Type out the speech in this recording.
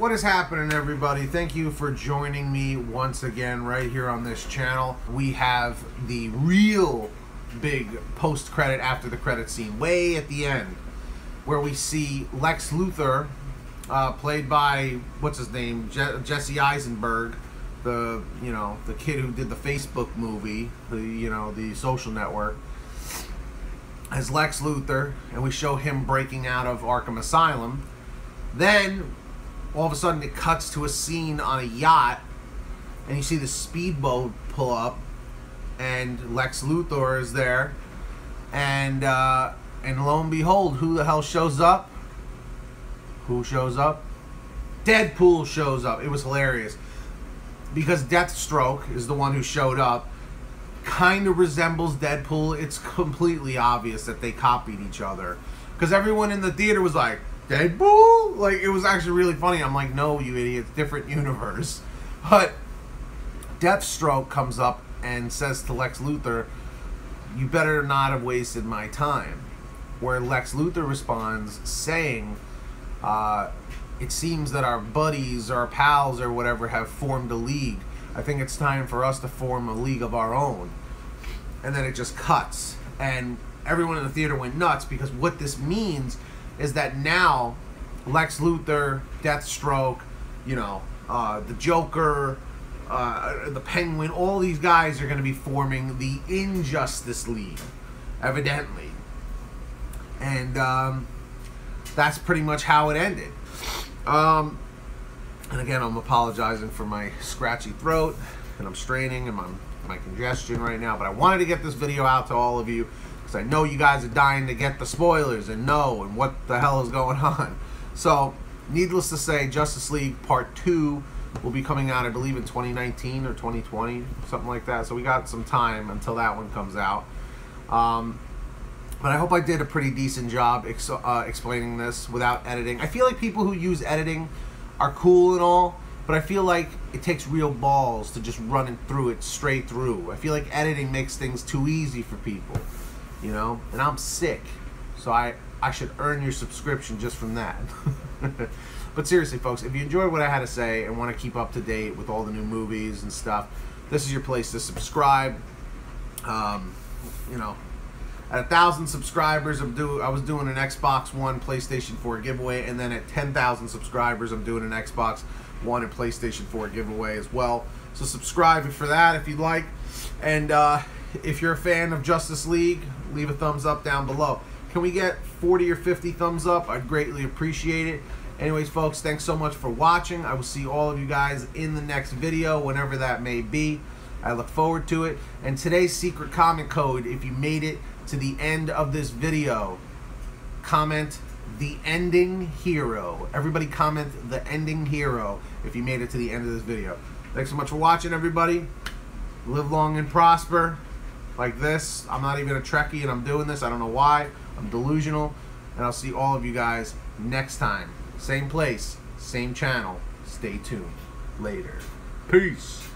What is happening, everybody? Thank you for joining me once again right here on this channel. We have the real big post-credit, after the credit scene, way at the end, where we see Lex Luthor, played by, what's his name, Jesse Eisenberg, the kid who did the Facebook movie, the Social Network, as Lex Luthor, and we show him breaking out of Arkham Asylum. Then, all of a sudden, it cuts to a scene on a yacht, and you see the speedboat pull up, and Lex Luthor is there, and lo and behold, who the hell shows up? Who shows up? Deadpool shows up. It was hilarious, because Deathstroke is the one who showed up. Kind of resembles Deadpool. It's completely obvious that they copied each other, because everyone in the theater was like, Deadpool? Like, it was actually really funny. I'm like, no, you idiot, different universe. But Deathstroke comes up and says to Lex Luthor, you better not have wasted my time. Where Lex Luthor responds saying, it seems that our buddies, our pals, or whatever have formed a league. I think it's time for us to form a league of our own. And then it just cuts. And everyone in the theater went nuts, because what this means is that now Lex Luthor, Deathstroke, the Joker, the Penguin, all these guys are going to be forming the Injustice League, evidently. And that's pretty much how it ended. And again, I'm apologizing for my scratchy throat, and I'm straining, and my congestion right now, but I wanted to get this video out to all of you, because I know you guys are dying to get the spoilers and know and what the hell is going on. So, needless to say, Justice League Part 2 will be coming out, I believe, in 2019 or 2020, something like that. So we got some time until that one comes out. But I hope I did a pretty decent job explaining this without editing. I feel like people who use editing are cool and all, but I feel like it takes real balls to just run it through it straight through. I feel like editing makes things too easy for people, you know? And I'm sick, so I should earn your subscription just from that. But seriously, folks, if you enjoyed what I had to say and want to keep up to date with all the new movies and stuff, this is your place to subscribe. At 1,000 subscribers, I was doing an Xbox One, PlayStation 4 giveaway, and then at 10,000 subscribers, I'm doing an Xbox One and PlayStation 4 giveaway as well. So subscribe for that if you'd like. And if you're a fan of Justice League, leave a thumbs up down below. Can we get 40 or 50 thumbs up? I'd greatly appreciate it. Anyways, folks, thanks so much for watching. I will see all of you guys in the next video, whenever that may be. I look forward to it. And today's secret comment code, if you made it to the end of this video, comment the ending hero. Everybody comment the ending hero if you made it to the end of this video. Thanks so much for watching, everybody. Live long and prosper. Like this, I'm not even a Trekkie and I'm doing this. I don't know why. I'm delusional. And I'll see all of you guys next time. Same place, same channel. Stay tuned. Later. Peace.